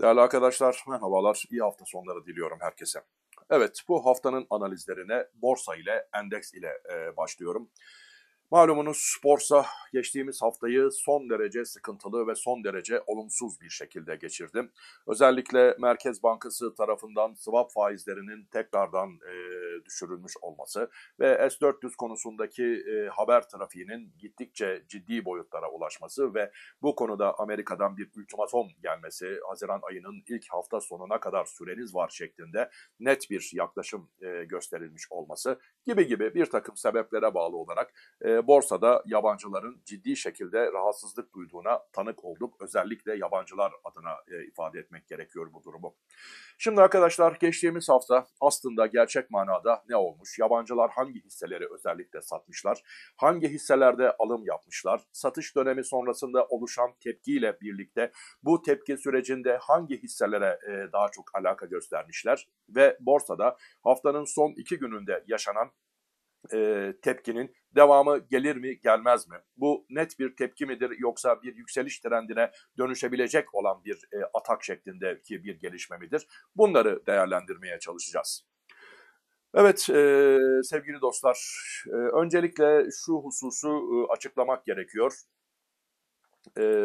Değerli arkadaşlar, merhabalar, iyi hafta sonları diliyorum herkese. Evet, bu haftanın analizlerine borsa ile, endeks ile başlıyorum. Malumunuz borsa geçtiğimiz haftayı son derece sıkıntılı ve son derece olumsuz bir şekilde geçirdi. Özellikle Merkez Bankası tarafından swap faizlerinin tekrardan düşürülmüş olması ve S-400 konusundaki haber trafiğinin gittikçe ciddi boyutlara ulaşması ve bu konuda Amerika'dan bir ultimatom gelmesi, Haziran ayının ilk hafta sonuna kadar süreniz var şeklinde net bir yaklaşım gösterilmiş olması gibi bir takım sebeplere bağlı olarak borsada yabancıların ciddi şekilde rahatsızlık duyduğuna tanık olduk. Özellikle yabancılar adına ifade etmek gerekiyor bu durumu. Şimdi arkadaşlar, geçtiğimiz hafta aslında gerçek manada ne olmuş? Yabancılar hangi hisseleri özellikle satmışlar? Hangi hisselerde alım yapmışlar? Satış dönemi sonrasında oluşan tepkiyle birlikte bu tepki sürecinde hangi hisselere daha çok alaka göstermişler? Ve borsada haftanın son iki gününde yaşanan tepkinin devamı gelir mi gelmez mi? Bu net bir tepki midir yoksa bir yükseliş trendine dönüşebilecek olan bir atak şeklindeki bir gelişme midir? Bunları değerlendirmeye çalışacağız. Evet sevgili dostlar, öncelikle şu hususu açıklamak gerekiyor.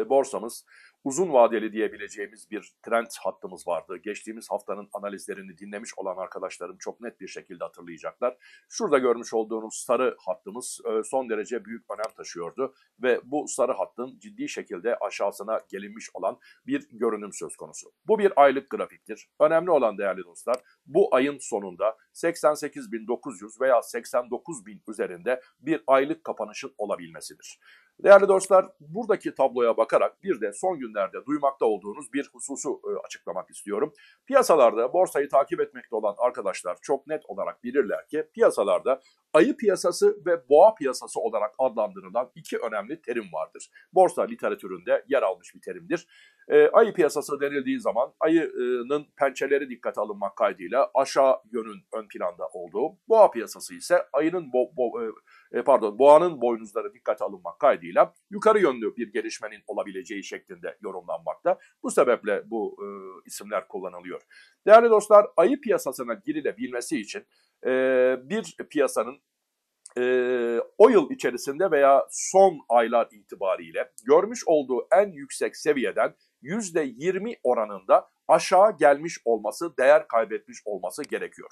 Borsamız uzun vadeli diyebileceğimiz bir trend hattımız vardı. Geçtiğimiz haftanın analizlerini dinlemiş olan arkadaşlarım çok net bir şekilde hatırlayacaklar. Şurada görmüş olduğunuz sarı hattımız son derece büyük önem taşıyordu ve bu sarı hattın ciddi şekilde aşağısına gelinmiş olan bir görünüm söz konusu. Bu bir aylık grafiktir. Önemli olan değerli dostlar, bu ayın sonunda 88.900 veya 89.000 üzerinde bir aylık kapanışın olabilmesidir. Değerli dostlar, buradaki tabloya bakarak bir de son günlerde duymakta olduğunuz bir hususu açıklamak istiyorum. Piyasalarda borsayı takip etmekte olan arkadaşlar çok net olarak bilirler ki piyasalarda ayı piyasası ve boğa piyasası olarak adlandırılan iki önemli terim vardır. Borsa literatüründe yer almış bir terimdir. Ayı piyasası denildiği zaman ayının pençeleri dikkate alınmak kaydıyla aşağı yönün ön planda olduğu, boğa piyasası ise boğanın boynuzları dikkate alınmak kaydıyla yukarı yönlü bir gelişmenin olabileceği şeklinde yorumlanmakta. Bu sebeple bu isimler kullanılıyor. Değerli dostlar, ayı piyasasına girilebilmesi için bir piyasanın o yıl içerisinde veya son aylar itibariyle görmüş olduğu en yüksek seviyeden %20 oranında aşağı gelmiş olması, değer kaybetmiş olması gerekiyor.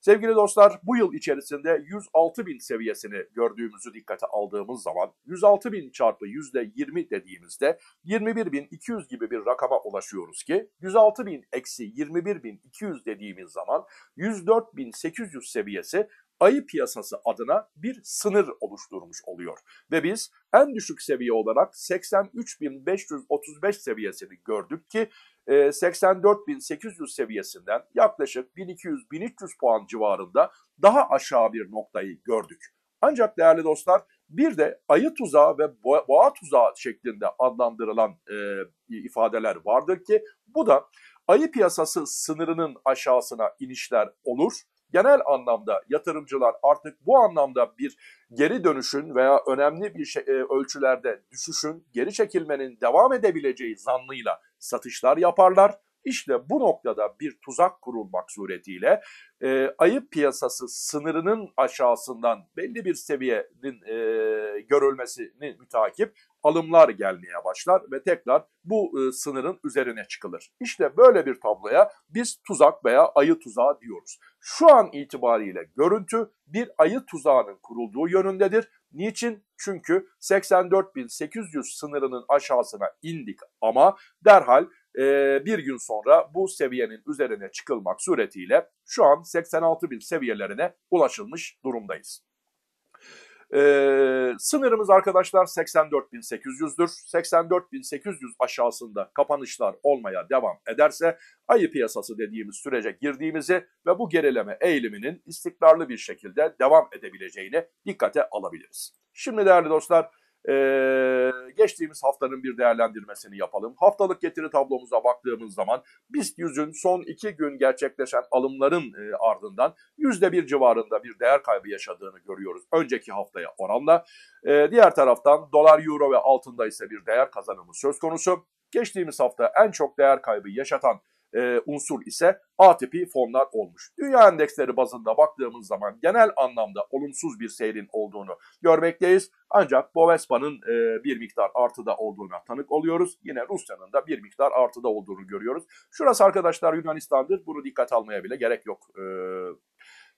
Sevgili dostlar, bu yıl içerisinde 106.000 seviyesini gördüğümüzü dikkate aldığımız zaman 106.000 çarpı %20 dediğimizde 21.200 gibi bir rakama ulaşıyoruz ki 106.000 eksi 21.200 dediğimiz zaman 104.800 seviyesi ayı piyasası adına bir sınır oluşturmuş oluyor. Ve biz en düşük seviye olarak 83.535 seviyesini gördük ki 84.800 seviyesinden yaklaşık 1.200-1.300 puan civarında daha aşağı bir noktayı gördük. Ancak değerli dostlar, bir de ayı tuzağı ve boğa tuzağı şeklinde adlandırılan ifadeler vardır ki bu da ayı piyasası sınırının aşağısına inişler olur. Genel anlamda yatırımcılar artık bu anlamda bir geri dönüşün veya önemli bir ölçülerde düşüşün, geri çekilmenin devam edebileceği zannıyla satışlar yaparlar. İşte bu noktada bir tuzak kurulmak suretiyle ayı piyasası sınırının aşağısından belli bir seviyenin görülmesini mütakip alımlar gelmeye başlar ve tekrar bu sınırın üzerine çıkılır. İşte böyle bir tabloya biz tuzak veya ayı tuzağı diyoruz. Şu an itibariyle görüntü bir ayı tuzağının kurulduğu yönündedir. Niçin? Çünkü 84.800 sınırının aşağısına indik ama derhal bir gün sonra bu seviyenin üzerine çıkılmak suretiyle şu an 86.000 seviyelerine ulaşılmış durumdayız. Sınırımız arkadaşlar 84.800'dür. 84.800 aşağısında kapanışlar olmaya devam ederse ayı piyasası dediğimiz sürece girdiğimizi ve bu gerileme eğiliminin istikrarlı bir şekilde devam edebileceğini dikkate alabiliriz. Şimdi değerli dostlar, geçtiğimiz haftanın bir değerlendirmesini yapalım. Haftalık getiri tablomuza baktığımız zaman BIST 100'ün son iki gün gerçekleşen alımların ardından %1 civarında bir değer kaybı yaşadığını görüyoruz önceki haftaya oranla. Diğer taraftan dolar, euro ve altında ise bir değer kazanımı söz konusu. Geçtiğimiz hafta en çok değer kaybı yaşatan unsur ise A tipi fonlar olmuş. Dünya endeksleri bazında baktığımız zaman genel anlamda olumsuz bir seyrin olduğunu görmekteyiz. Ancak Bovespa'nın bir miktar artıda olduğuna tanık oluyoruz. Yine Rusya'nın da bir miktar artıda olduğunu görüyoruz. Şurası arkadaşlar Yunanistan'dır. Bunu dikkat almaya bile gerek yok.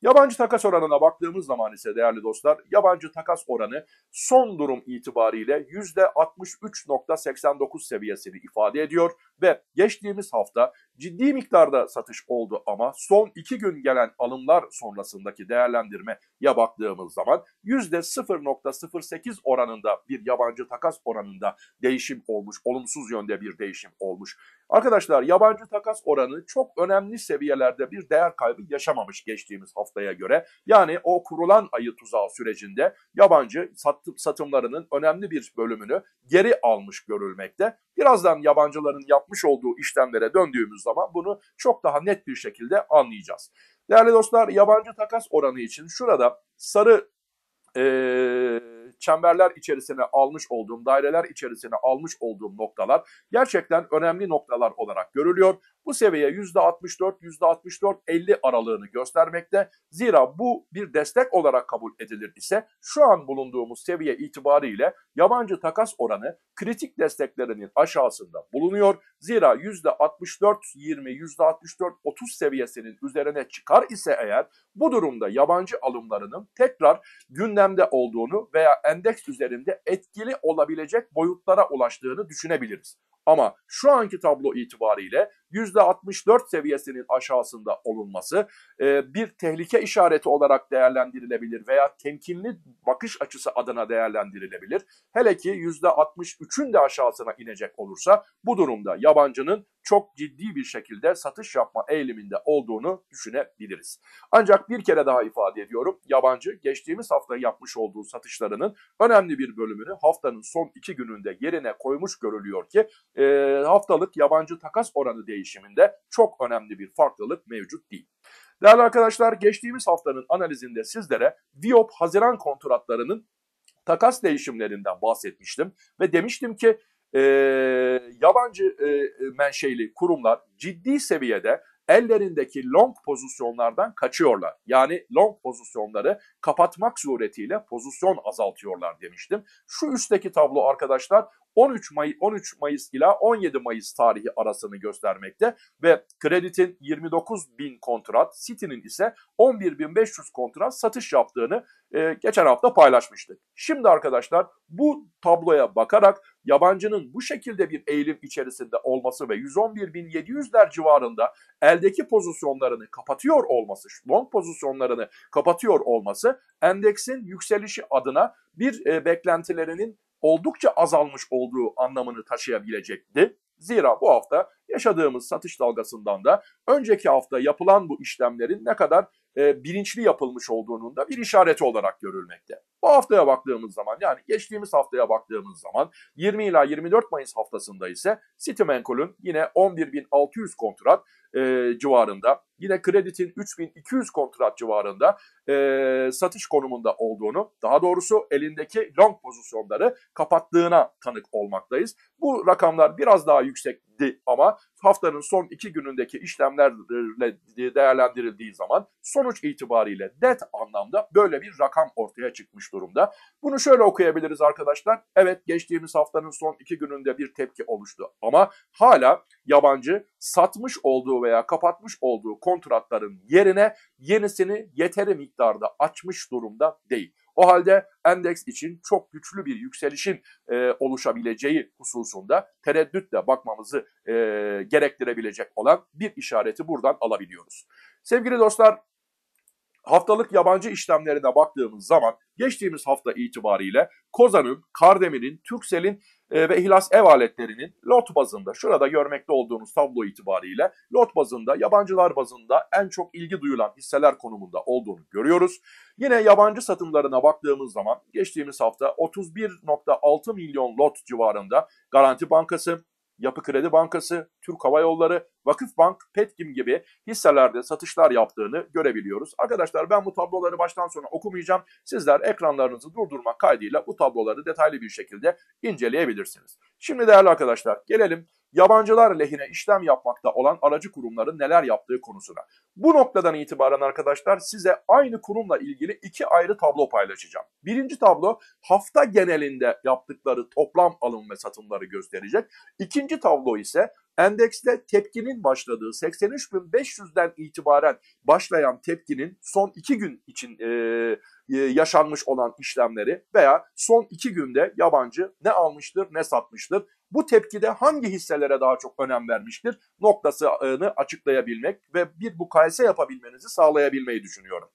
Yabancı takas oranına baktığımız zaman ise değerli dostlar, yabancı takas oranı son durum itibariyle %63.89 seviyesini ifade ediyor ve geçtiğimiz hafta ciddi miktarda satış oldu ama son 2 gün gelen alımlar sonrasındaki değerlendirmeye baktığımız zaman %0.08 oranında bir yabancı takas oranında değişim olmuş, olumsuz yönde bir değişim olmuş. Arkadaşlar yabancı takas oranı çok önemli seviyelerde bir değer kaybı yaşamamış geçtiğimiz haftaya göre. Yani o kurulan ayı tuzağı sürecinde yabancı satımlarının önemli bir bölümünü geri almış görülmekte. Birazdan yabancıların yapmış olduğu işlemlere döndüğümüz zaman bunu çok daha net bir şekilde anlayacağız. Değerli dostlar yabancı takas oranı için şurada sarı çemberler içerisine almış olduğum, daireler içerisine almış olduğum noktalar gerçekten önemli noktalar olarak görülüyor. Bu seviye %64, %64-50 aralığını göstermekte. Zira bu bir destek olarak kabul edilir ise şu an bulunduğumuz seviye itibariyle yabancı takas oranı kritik desteklerinin aşağısında bulunuyor. Zira %64-20, %64-30 seviyesinin üzerine çıkar ise eğer bu durumda yabancı alımlarının tekrar gündemde olduğunu veya endeks üzerinde etkili olabilecek boyutlara ulaştığını düşünebiliriz. Ama şu anki tablo itibariyle %64 seviyesinin aşağısında olunması bir tehlike işareti olarak değerlendirilebilir veya temkinli bakış açısı adına değerlendirilebilir. Hele ki %63'ün de aşağısına inecek olursa bu durumda yabancının çok ciddi bir şekilde satış yapma eğiliminde olduğunu düşünebiliriz. Ancak bir kere daha ifade ediyorum, yabancı geçtiğimiz hafta yapmış olduğu satışlarının önemli bir bölümünü haftanın son 2 gününde yerine koymuş görülüyor ki haftalık yabancı takas oranı değişiminde çok önemli bir farklılık mevcut değil. Değerli arkadaşlar geçtiğimiz haftanın analizinde sizlere VIOP Haziran kontratlarının takas değişimlerinden bahsetmiştim ve demiştim ki yabancı menşeli kurumlar ciddi seviyede ellerindeki long pozisyonlardan kaçıyorlar. Yani long pozisyonları kapatmak suretiyle pozisyon azaltıyorlar demiştim. Şu üstteki tablo arkadaşlar 13 Mayıs ila 17 Mayıs tarihi arasını göstermekte ve Kredit'in 29.000 kontrat, Citi'nin ise 11.500 kontrat satış yaptığını geçen hafta paylaşmıştık. Şimdi arkadaşlar bu tabloya bakarak yabancının bu şekilde bir eğilim içerisinde olması ve 111.700'ler civarında eldeki pozisyonlarını kapatıyor olması, long pozisyonlarını kapatıyor olması endeksin yükselişi adına bir beklentilerinin oldukça azalmış olduğu anlamını taşıyabilecekti. Zira bu hafta yaşadığımız satış dalgasından da önceki hafta yapılan bu işlemlerin ne kadar bilinçli yapılmış olduğunun da bir işareti olarak görülmekte. Bu haftaya baktığımız zaman yani geçtiğimiz haftaya baktığımız zaman 20 ila 24 Mayıs haftasında ise Citimenkol'ün yine 11.600 kontrat civarında, yine Kredit'in 3.200 kontrat civarında satış konumunda olduğunu, daha doğrusu elindeki long pozisyonları kapattığına tanık olmaktayız. Bu rakamlar biraz daha yüksekti ama haftanın son 2 günündeki işlemlerle değerlendirildiği zaman sonuç itibariyle net anlamda böyle bir rakam ortaya çıkmış durumda. Bunu şöyle okuyabiliriz arkadaşlar. Evet geçtiğimiz haftanın son 2 gününde bir tepki oluştu ama hala yabancı satmış olduğu veya kapatmış olduğu kontratların yerine yenisini yeteri miktarda açmış durumda değil. O halde endeks için çok güçlü bir yükselişin oluşabileceği hususunda tereddütle bakmamızı gerektirebilecek olan bir işareti buradan alabiliyoruz. Sevgili dostlar, haftalık yabancı işlemlerine baktığımız zaman geçtiğimiz hafta itibariyle Kozan'ın, Kardemir'in, Türksel'in ve İhlas Ev Aletleri'nin lot bazında, şurada görmekte olduğunuz tablo itibariyle lot bazında, yabancılar bazında en çok ilgi duyulan hisseler konumunda olduğunu görüyoruz. Yine yabancı satımlarına baktığımız zaman geçtiğimiz hafta 31.6 milyon lot civarında Garanti Bankası, Yapı Kredi Bankası, Türk Hava Yolları, Vakıfbank, Petkim gibi hisselerde satışlar yaptığını görebiliyoruz. Arkadaşlar ben bu tabloları baştan sona okumayacağım. Sizler ekranlarınızı durdurmak kaydıyla bu tabloları detaylı bir şekilde inceleyebilirsiniz. Şimdi değerli arkadaşlar gelelim yabancılar lehine işlem yapmakta olan aracı kurumların neler yaptığı konusuna. Bu noktadan itibaren arkadaşlar size aynı kurumla ilgili iki ayrı tablo paylaşacağım. Birinci tablo hafta genelinde yaptıkları toplam alım ve satımları gösterecek. İkinci tablo ise endekste tepkinin başladığı 83.500'den itibaren başlayan tepkinin son 2 gün için yaşanmış olan işlemleri veya son 2 günde yabancı ne almıştır ne satmıştır, bu tepkide hangi hisselere daha çok önem vermiştir noktasını açıklayabilmek ve bir mukayese yapabilmenizi sağlayabilmeyi düşünüyorum.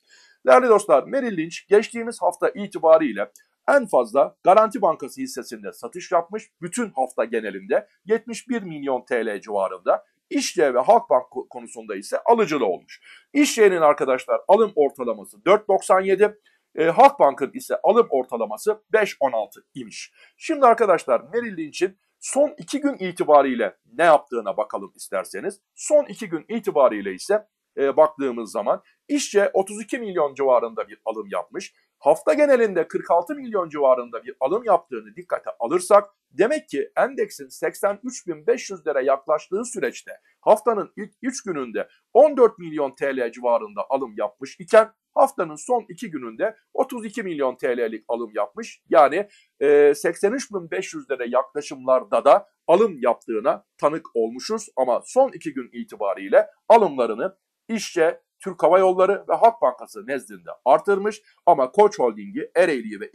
Değerli dostlar, Merrill Lynch geçtiğimiz hafta itibariyle en fazla Garanti Bankası hissesinde satış yapmış, bütün hafta genelinde 71 milyon TL civarında. İşçe ve Halkbank konusunda ise alıcılı olmuş. İşçe'nin arkadaşlar alım ortalaması 4.97, Halkbank'ın ise alım ortalaması 5.16 imiş. Şimdi arkadaşlar Merrill Lynch'in son 2 gün itibariyle ne yaptığına bakalım isterseniz. Son 2 gün itibariyle ise baktığımız zaman İşçe 32 milyon civarında bir alım yapmış. Hafta genelinde 46 milyon civarında bir alım yaptığını dikkate alırsak demek ki endeksin 83.500'lere yaklaştığı süreçte haftanın ilk 3 gününde 14 milyon TL civarında alım yapmış iken haftanın son 2 gününde 32 milyon TL'lik alım yapmış. Yani 83.500'lere yaklaşımlarda da alım yaptığına tanık olmuşuz ama son 2 gün itibariyle alımlarını İşçe, Türk Hava Yolları ve Halk Bankası nezdinde artırmış ama Koç Holding'i, Ereğli'yi ve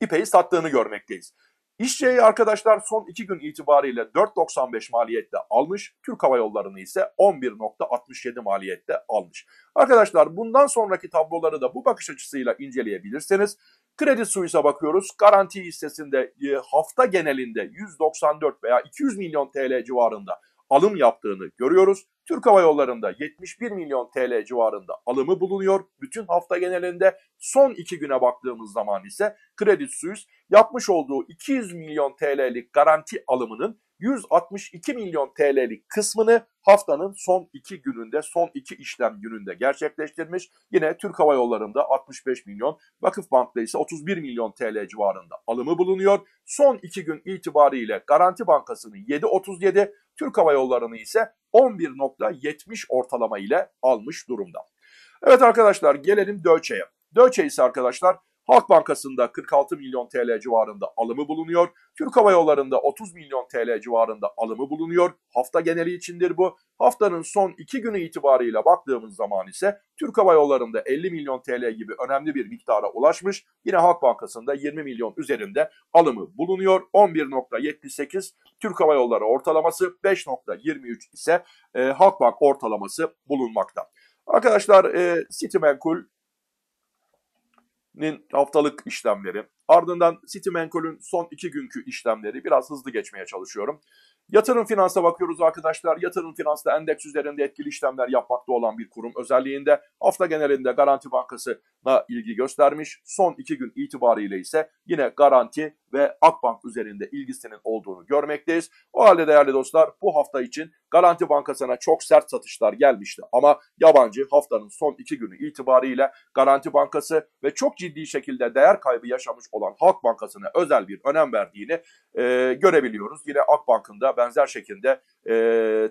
İpek'i sattığını görmekteyiz. İşçe'yi arkadaşlar son 2 gün itibariyle 4.95 maliyette almış, Türk Hava Yolları'nı ise 11.67 maliyette almış. Arkadaşlar bundan sonraki tabloları da bu bakış açısıyla inceleyebilirsiniz. Kredi Suisse'e bakıyoruz. Garanti hissesinde hafta genelinde 194 veya 200 milyon TL civarında alım yaptığını görüyoruz. Türk Hava Yolları'nda 71 milyon TL civarında alımı bulunuyor. Bütün hafta genelinde son 2 güne baktığımız zaman ise Credit Suisse yapmış olduğu 200 milyon TL'lik garanti alımının 162 milyon TL'lik kısmını haftanın son 2 gününde, son 2 işlem gününde gerçekleştirmiş. Yine Türk Hava Yolları'nda 65 milyon, Vakıfbank'ta ise 31 milyon TL civarında alımı bulunuyor. Son 2 gün itibariyle Garanti Bankası'nın 7.37, Türk Hava Yolları'nı ise 11.70 ortalama ile almış durumda. Evet arkadaşlar, gelelim Deutsche'ye. Deutsche ise arkadaşlar Halk Bankası'nda 46 milyon TL civarında alımı bulunuyor. Türk Hava Yolları'nda 30 milyon TL civarında alımı bulunuyor. Hafta geneli içindir bu. Haftanın son 2 günü itibariyle baktığımız zaman ise Türk Hava Yolları'nda 50 milyon TL gibi önemli bir miktara ulaşmış. Yine Halk Bankası'nda 20 milyon üzerinde alımı bulunuyor. 11.78 Türk Hava Yolları ortalaması, 5.23 ise Halkbank ortalaması bulunmakta. Arkadaşlar Citimenkul'nin haftalık işlemleri, ardından Citimenkul'ün son 2 günkü işlemleri, biraz hızlı geçmeye çalışıyorum. Yatırım Finans'a bakıyoruz arkadaşlar. Yatırım Finans'ta endeks üzerinde etkili işlemler yapmakta olan bir kurum özelliğinde hafta genelinde Garanti Bankası'na ilgi göstermiş. Son 2 gün itibariyle ise yine Garanti ve Akbank üzerinde ilgisinin olduğunu görmekteyiz. O halde değerli dostlar, bu hafta için Garanti Bankası'na çok sert satışlar gelmişti ama yabancı haftanın son 2 günü itibariyle Garanti Bankası ve çok ciddi şekilde değer kaybı yaşamış olan Halk Bankası'na özel bir önem verdiğini görebiliyoruz. Yine Akbank'ın da benzer şekilde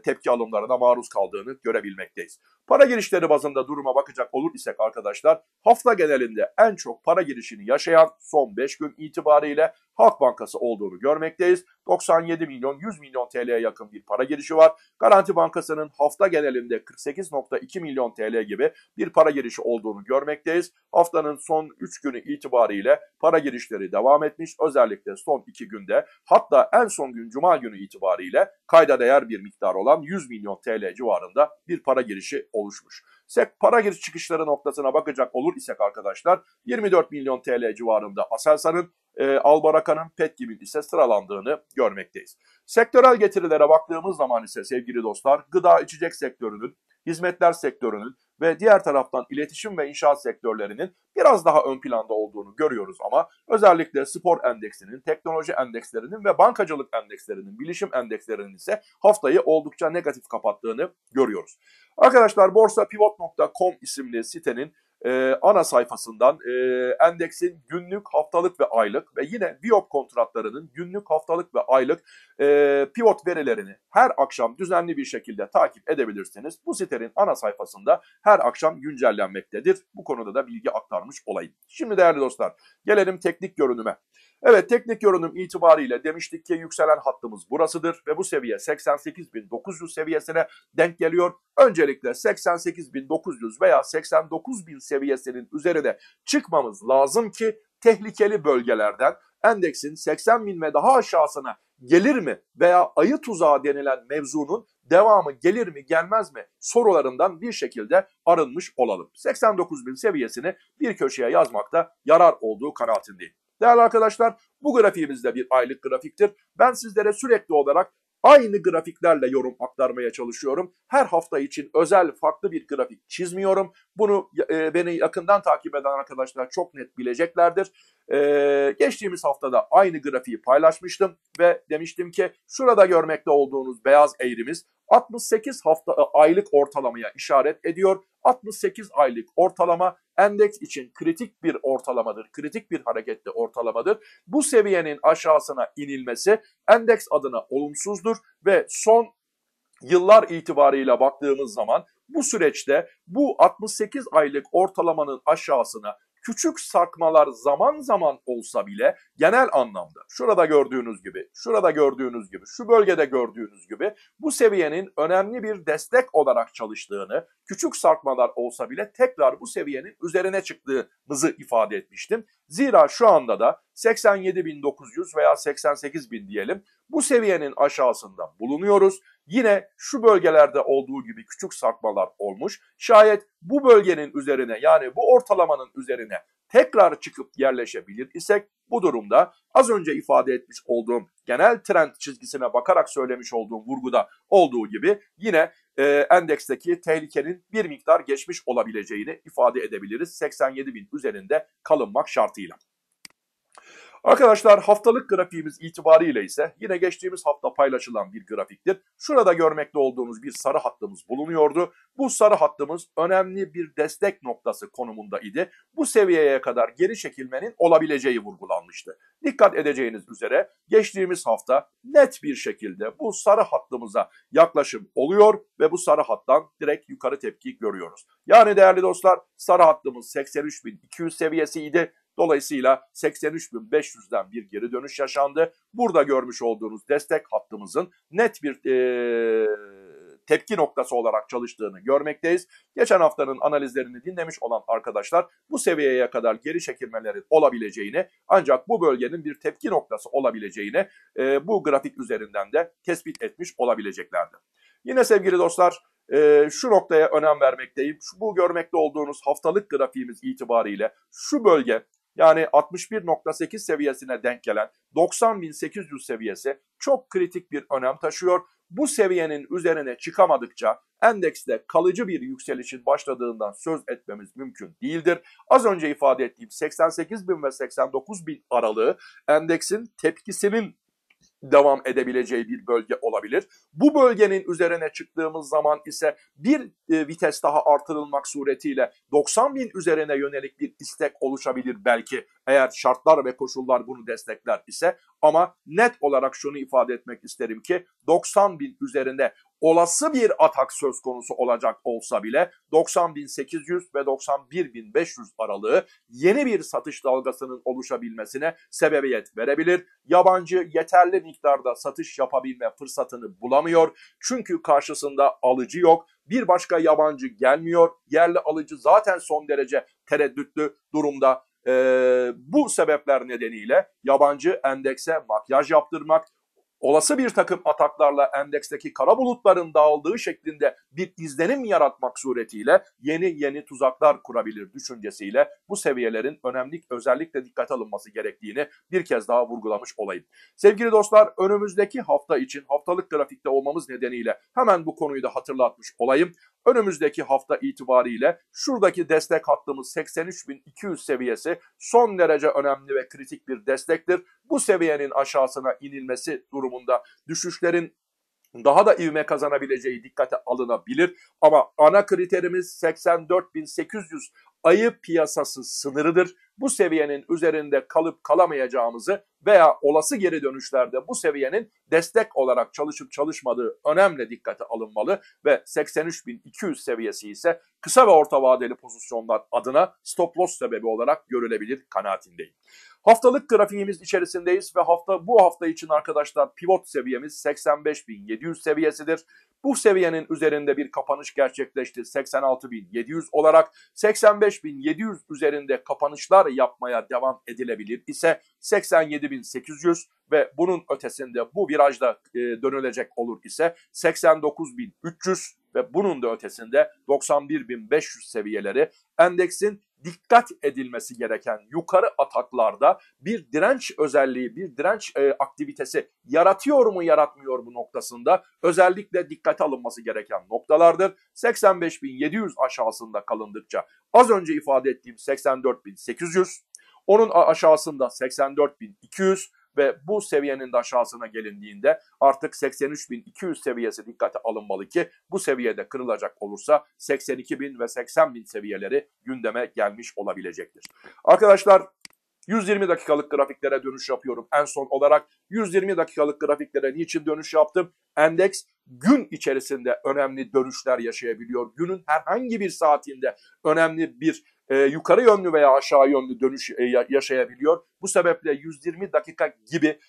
tepki alımlarına maruz kaldığını görebilmekteyiz. Para girişleri bazında duruma bakacak olur isek arkadaşlar, hafta genelinde en çok para girişini yaşayan son 5 gün itibariyle Halk Bankası olduğunu görmekteyiz. 97 milyon 100 milyon TL'ye yakın bir para girişi var. Garanti Bankası'nın hafta genelinde 48.2 milyon TL gibi bir para girişi olduğunu görmekteyiz. Haftanın son 3 günü itibariyle para girişleri devam etmiş. Özellikle son 2 günde, hatta en son gün Cuma günü itibariyle kayda değer bir miktar olan 100 milyon TL civarında bir para girişi oluşmuş. Para giriş çıkışları noktasına bakacak olur isek arkadaşlar 24 milyon TL civarında Aselsan'ın, Albaraka'nın, Petkim'in ise sıralandığını görmekteyiz. Sektörel getirilere baktığımız zaman ise sevgili dostlar, gıda içecek sektörünün, hizmetler sektörünün ve diğer taraftan iletişim ve inşaat sektörlerinin biraz daha ön planda olduğunu görüyoruz ama özellikle spor endeksinin, teknoloji endekslerinin ve bankacılık endekslerinin, bilişim endekslerinin ise haftayı oldukça negatif kapattığını görüyoruz. Arkadaşlar borsa pivot.com isimli sitenin ana sayfasından endeksin günlük, haftalık ve aylık ve yine VIOP kontratlarının günlük, haftalık ve aylık pivot verilerini her akşam düzenli bir şekilde takip edebilirsiniz. Bu sitenin ana sayfasında her akşam güncellenmektedir. Bu konuda da bilgi aktarmış olayım. Şimdi değerli dostlar, gelelim teknik görünüme. Evet, teknik görünüm itibariyle demiştik ki yükselen hattımız burasıdır ve bu seviye 88.900 seviyesine denk geliyor. Öncelikle 88.900 veya 89.000 seviyesinin üzerine çıkmamız lazım ki tehlikeli bölgelerden endeksin 80.000 ve daha aşağısına gelir mi veya ayı tuzağı denilen mevzunun devamı gelir mi gelmez mi sorularından bir şekilde arınmış olalım. 89.000 seviyesini bir köşeye yazmakta yarar olduğu kanaatindeyim. Değerli arkadaşlar, bu grafiğimiz de bir aylık grafiktir. Ben sizlere sürekli olarak aynı grafiklerle yorum aktarmaya çalışıyorum. Her hafta için özel farklı bir grafik çizmiyorum. Bunu beni yakından takip eden arkadaşlar çok net bileceklerdir. Geçtiğimiz haftada aynı grafiği paylaşmıştım ve demiştim ki şurada görmekte olduğunuz beyaz eğrimiz 68 aylık ortalamaya işaret ediyor. 68 aylık ortalama endeks için kritik bir ortalamadır, kritik bir hareketli ortalamadır. Bu seviyenin aşağısına inilmesi endeks adına olumsuzdur ve son yıllar itibarıyla baktığımız zaman bu süreçte bu 68 aylık ortalamanın aşağısına küçük sarkmalar zaman zaman olsa bile genel anlamda şurada gördüğünüz gibi, şurada gördüğünüz gibi, şu bölgede gördüğünüz gibi bu seviyenin önemli bir destek olarak çalıştığını, küçük sarkmalar olsa bile tekrar bu seviyenin üzerine çıktığımızı ifade etmiştim. Zira şu anda da 87.900 veya 88.000 diyelim, bu seviyenin aşağısında bulunuyoruz. Yine şu bölgelerde olduğu gibi küçük sarkmalar olmuş. Şayet bu bölgenin üzerine, yani bu ortalamanın üzerine tekrar çıkıp yerleşebilir isek bu durumda az önce ifade etmiş olduğum genel trend çizgisine bakarak söylemiş olduğum vurguda olduğu gibi yine endeksteki tehlikenin bir miktar geçmiş olabileceğini ifade edebiliriz 87.000 üzerinde kalınmak şartıyla. Arkadaşlar, haftalık grafiğimiz itibariyle ise yine geçtiğimiz hafta paylaşılan bir grafiktir. Şurada görmekte olduğunuz bir sarı hattımız bulunuyordu. Bu sarı hattımız önemli bir destek noktası konumunda idi. Bu seviyeye kadar geri çekilmenin olabileceği vurgulanmıştı. Dikkat edeceğiniz üzere geçtiğimiz hafta net bir şekilde bu sarı hattımıza yaklaşım oluyor ve bu sarı hattan direkt yukarı tepki görüyoruz. Yani değerli dostlar, sarı hattımız 83.200 seviyesiydi. Dolayısıyla 83.500'den bir geri dönüş yaşandı. Burada görmüş olduğunuz destek hattımızın net bir tepki noktası olarak çalıştığını görmekteyiz. Geçen haftanın analizlerini dinlemiş olan arkadaşlar bu seviyeye kadar geri çekilmelerin olabileceğini, ancak bu bölgenin bir tepki noktası olabileceğini bu grafik üzerinden de tespit etmiş olabileceklerdi. Yine sevgili dostlar, şu noktaya önem vermekteyim. Bu görmekte olduğunuz haftalık grafiğimiz itibariyle şu bölge, yani 61.8 seviyesine denk gelen 90.800 seviyesi çok kritik bir önem taşıyor. Bu seviyenin üzerine çıkamadıkça endekste kalıcı bir yükselişin başladığından söz etmemiz mümkün değildir. Az önce ifade ettiğim 88.000 ve 89.000 aralığı endeksin tepkisinin devam edebileceği bir bölge olabilir. Bu bölgenin üzerine çıktığımız zaman ise bir vites daha artırılmak suretiyle 90.000 üzerine yönelik bir istek oluşabilir belki, eğer şartlar ve koşullar bunu destekler ise. Ama net olarak şunu ifade etmek isterim ki 90.000 üzerine olası bir atak söz konusu olacak olsa bile 90.800 ve 91.500 aralığı yeni bir satış dalgasının oluşabilmesine sebebiyet verebilir. Yabancı yeterli miktarda satış yapabilme fırsatını bulamıyor. Çünkü karşısında alıcı yok. Bir başka yabancı gelmiyor. Yerli alıcı zaten son derece tereddütlü durumda. Bu sebepler nedeniyle yabancı endekse makyaj yaptırmak, olası bir takım ataklarla endeksteki kara bulutların dağıldığı şeklinde bir izlenim yaratmak suretiyle yeni tuzaklar kurabilir düşüncesiyle bu seviyelerin özellikle dikkate alınması gerektiğini bir kez daha vurgulamış olayım. Sevgili dostlar, önümüzdeki hafta için haftalık grafikte olmamız nedeniyle hemen bu konuyu da hatırlatmış olayım. Önümüzdeki hafta itibariyle şuradaki destek hattımız 83.200 seviyesi son derece önemli ve kritik bir destektir. Bu seviyenin aşağısına inilmesi durumunda düşüşlerin daha da ivme kazanabileceği dikkate alınabilir. Ama ana kriterimiz 84.800 ayı piyasası sınırıdır. Bu seviyenin üzerinde kalıp kalamayacağımızı veya olası geri dönüşlerde bu seviyenin destek olarak çalışıp çalışmadığı önemli dikkate alınmalı ve 83.200 seviyesi ise kısa ve orta vadeli pozisyonlar adına stop loss sebebi olarak görülebilir kanaatindeyim. Haftalık grafiğimiz içerisindeyiz ve bu hafta için arkadaşlar pivot seviyemiz 85.700 seviyesidir. Bu seviyenin üzerinde bir kapanış gerçekleşti 86.700 olarak. 85.700 üzerinde kapanışlar yapmaya devam edilebilir ise 87.800 ve bunun ötesinde bu virajda dönülecek olur ise 89.300 ve bunun da ötesinde 91.500 seviyeleri endeksin dikkat edilmesi gereken yukarı ataklarda bir direnç özelliği, bir direnç aktivitesi yaratıyor mu yaratmıyor bu noktasında özellikle dikkate alınması gereken noktalardır. 85.700 aşağısında kalındıkça az önce ifade ettiğim 84.800, onun aşağısında 84.200 ve bu seviyenin de aşağısına gelindiğinde artık 83.200 seviyesi dikkate alınmalı ki bu seviyede kırılacak olursa 82.000 ve 80.000 seviyeleri gündeme gelmiş olabilecektir. Arkadaşlar 120 dakikalık grafiklere dönüş yapıyorum. En son olarak 120 dakikalık grafiklere niçin dönüş yaptım? Endeks gün içerisinde önemli dönüşler yaşayabiliyor. Günün herhangi bir saatinde önemli bir yukarı yönlü veya aşağı yönlü dönüş yaşayabiliyor. Bu sebeple 120 dakika gibi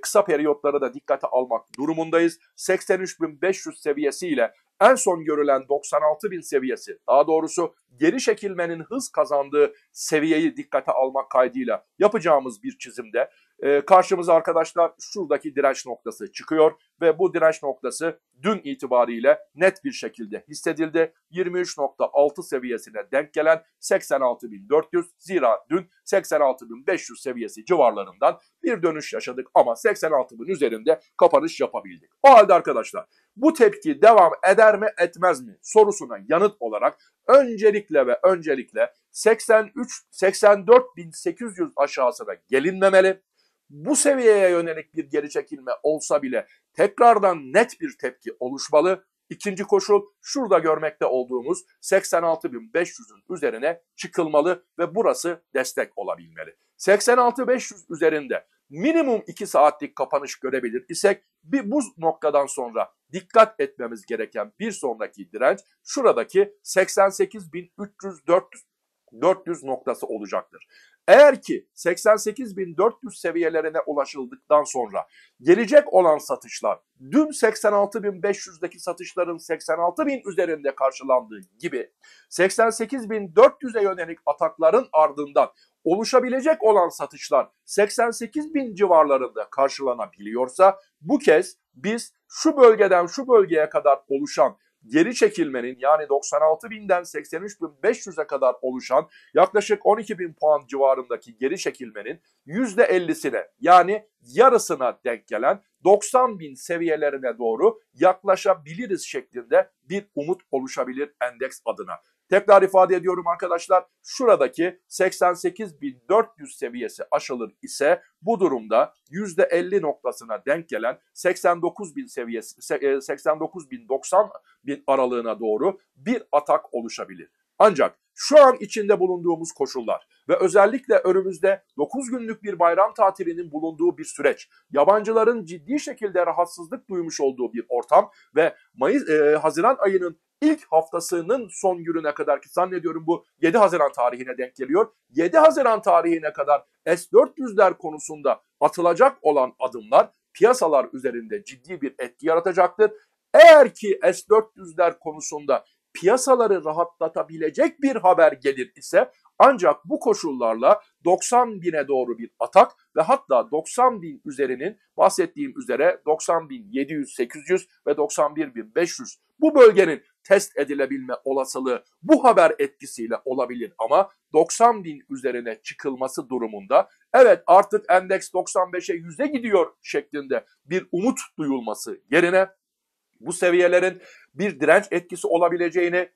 kısa periyotlara da dikkate almak durumundayız. 83.500 seviyesiyle en son görülen 96.000 seviyesi, daha doğrusu geri çekilmenin hız kazandığı seviyeyi dikkate almak kaydıyla yapacağımız bir çizimde karşımıza arkadaşlar şuradaki direnç noktası çıkıyor ve bu direnç noktası dün itibariyle net bir şekilde hissedildi. 23.6 seviyesine denk gelen 86.400, zira dün 86.500 seviyesi civarlarından bir dönüş yaşadık ama 86.000 üzerinde kapanış yapabildik. O halde arkadaşlar bu tepki devam eder mi etmez mi sorusuna yanıt olarak öncelikle 84.800 aşağısına gelinmemeli. Bu seviyeye yönelik bir geri çekilme olsa bile tekrardan net bir tepki oluşmalı. İkinci koşul şurada görmekte olduğumuz 86.500'ün üzerine çıkılmalı ve burası destek olabilmeli. 86.500 üzerinde minimum 2 saatlik kapanış görebilir isek bu noktadan sonra dikkat etmemiz gereken bir sonraki direnç şuradaki 88.400 noktası olacaktır. Eğer ki 88.400 seviyelerine ulaşıldıktan sonra gelecek olan satışlar dün 86.500'deki satışların 86.000 üzerinde karşılandığı gibi 88.400'e yönelik atakların ardından oluşabilecek olan satışlar 88.000 civarlarında karşılanabiliyorsa bu kez biz şu bölgeden şu bölgeye kadar oluşan geri çekilmenin yani 96.000'den 83.500'e kadar oluşan yaklaşık 12.000 puan civarındaki geri çekilmenin %50'sine yani yarısına denk gelen 90.000 seviyelerine doğru yaklaşabiliriz şeklinde bir umut oluşabilir endeks adına. Tekrar ifade ediyorum arkadaşlar, şuradaki 88.400 seviyesi aşılır ise bu durumda %50 noktasına denk gelen 89.000 seviyesi 89.000-90.000 aralığına doğru bir atak oluşabilir. Ancak şu an içinde bulunduğumuz koşullar ve özellikle önümüzde 9 günlük bir bayram tatilinin bulunduğu bir süreç, yabancıların ciddi şekilde rahatsızlık duymuş olduğu bir ortam ve Haziran ayının İlk haftasının son gününe kadar ki zannediyorum bu 7 Haziran tarihine denk geliyor. 7 Haziran tarihine kadar S-400'ler konusunda atılacak olan adımlar piyasalar üzerinde ciddi bir etki yaratacaktır. Eğer ki S-400'ler konusunda piyasaları rahatlatabilecek bir haber gelir ise ancak bu koşullarla 90.000'e doğru bir atak ve hatta 90.000 üzerinin bahsettiğim üzere 90.700-800 ve 91.500 bu bölgenin test edilebilme olasılığı bu haber etkisiyle olabilir ama 90.000 üzerine çıkılması durumunda evet artık endeks 95'e 100'e gidiyor şeklinde bir umut duyulması yerine bu seviyelerin bir direnç etkisi olabileceğini,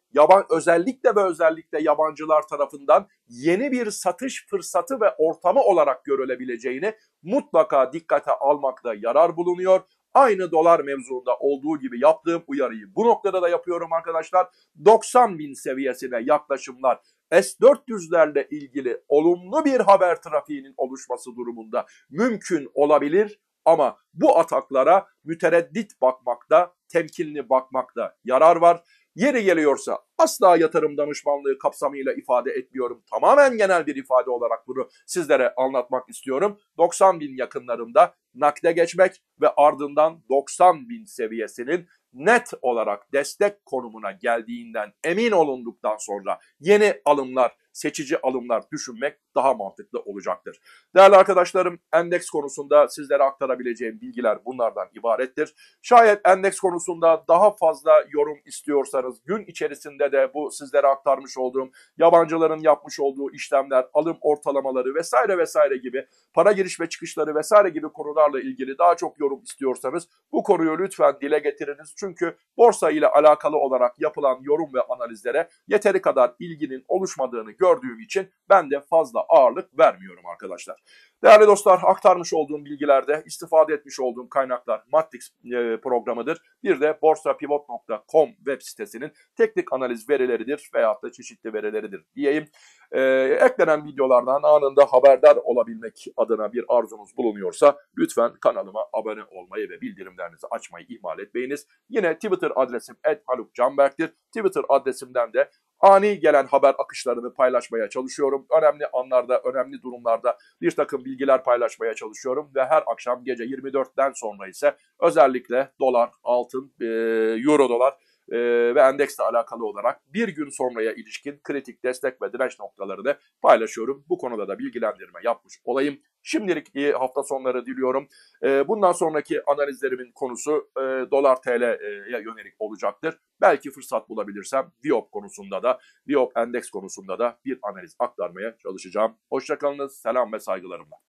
özellikle yabancılar tarafından yeni bir satış fırsatı ve ortamı olarak görülebileceğini mutlaka dikkate almakta yarar bulunuyor. Aynı dolar mevzuunda olduğu gibi yaptığım uyarıyı bu noktada da yapıyorum arkadaşlar. 90.000 seviyesine yaklaşımlar S-400'lerle ilgili olumlu bir haber trafiğinin oluşması durumunda mümkün olabilir ama bu ataklara mütereddit bakmakta, temkinli bakmakta yarar var. Yeri geliyorsa asla yatırım danışmanlığı kapsamıyla ifade etmiyorum. Tamamen genel bir ifade olarak bunu sizlere anlatmak istiyorum. 90.000 yakınlarında nakde geçmek ve ardından 90.000 seviyesinin net olarak destek konumuna geldiğinden emin olunduktan sonra yeni alımlar, seçici alımlar düşünmek daha mantıklı olacaktır. Değerli arkadaşlarım, endeks konusunda sizlere aktarabileceğim bilgiler bunlardan ibarettir. Şayet endeks konusunda daha fazla yorum istiyorsanız gün içerisinde de bu sizlere aktarmış olduğum yabancıların yapmış olduğu işlemler, alım ortalamaları vesaire vesaire gibi para giriş ve çıkışları vesaire gibi konularla ilgili daha çok yorum istiyorsanız bu konuyu lütfen dile getiriniz. Çünkü borsa ile alakalı olarak yapılan yorum ve analizlere yeteri kadar ilginin oluşmadığını gördüğüm için ben de fazla ağırlık vermiyorum arkadaşlar. Değerli dostlar, aktarmış olduğum bilgilerde istifade etmiş olduğum kaynaklar Matrix programıdır. Bir de borsapivot.com web sitesinin teknik analiz verileridir veyahut da çeşitli verileridir diyeyim. Eklenen videolardan anında haberdar olabilmek adına bir arzunuz bulunuyorsa lütfen kanalıma abone olmayı ve bildirimlerinizi açmayı ihmal etmeyiniz. Yine Twitter adresim @halukcanberk'tir. Twitter adresimden de ani gelen haber akışlarını paylaşmaya çalışıyorum. Önemli anlarda, önemli durumlarda bir takım bilgiler paylaşmaya çalışıyorum ve her akşam gece 24'ten sonra ise özellikle dolar, altın, euro dolar ve endeksle alakalı olarak bir gün sonraya ilişkin kritik destek ve direnç noktalarını paylaşıyorum. Bu konuda da bilgilendirme yapmış olayım. Şimdilik iyi hafta sonları diliyorum. Bundan sonraki analizlerimin konusu dolar TL'ye yönelik olacaktır. Belki fırsat bulabilirsem VIOP konusunda da, VIOP endeks konusunda da bir analiz aktarmaya çalışacağım. Hoşçakalınız, selam ve saygılarımla.